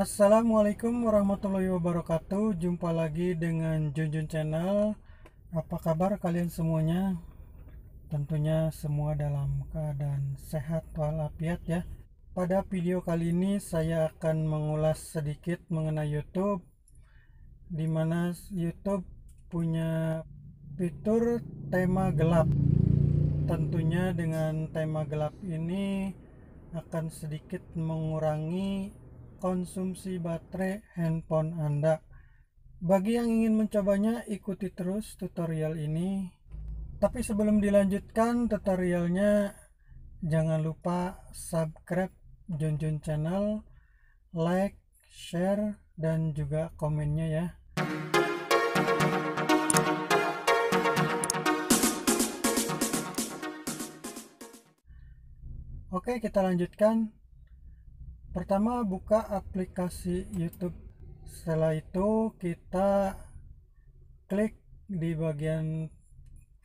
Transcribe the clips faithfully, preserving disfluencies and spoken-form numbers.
Assalamualaikum warahmatullahi wabarakatuh. Jumpa lagi dengan Junjun Channel. Apa kabar kalian semuanya? Tentunya semua dalam keadaan sehat walafiat ya. Pada video kali ini saya akan mengulas sedikit mengenai YouTube, dimana YouTube punya fitur tema gelap. Tentunya dengan tema gelap ini akan sedikit mengurangi konsumsi baterai handphone Anda. Bagi yang ingin mencobanya, ikuti terus tutorial ini. Tapi sebelum dilanjutkan tutorialnya, jangan lupa subscribe Junjun Channel, like, share, dan juga komennya ya. Oke, kita lanjutkan. Pertama, buka aplikasi YouTube. Setelah itu kita klik di bagian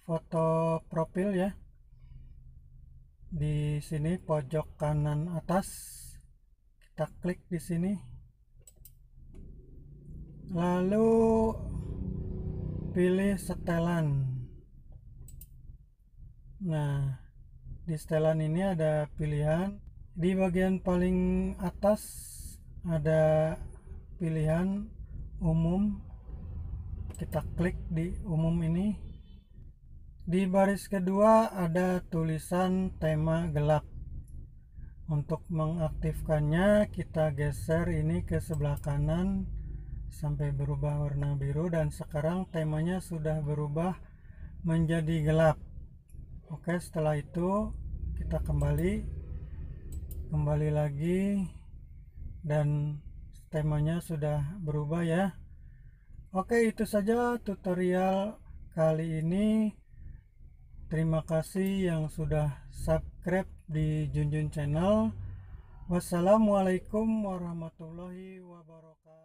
foto profil ya, di sini pojok kanan atas. Kita klik di sini, lalu pilih setelan. Nah, di setelan ini ada pilihan. Di bagian paling atas ada pilihan umum, kita klik di umum ini. Di baris kedua ada tulisan tema gelap. Untuk mengaktifkannya kita geser ini ke sebelah kanan sampai berubah warna biru, dan sekarang temanya sudah berubah menjadi gelap. Oke, setelah itu kita kembali kembali lagi dan temanya sudah berubah ya. Oke, itu saja tutorial kali ini. Terima kasih yang sudah subscribe di Junjun Channel. Wassalamualaikum warahmatullahi wabarakatuh.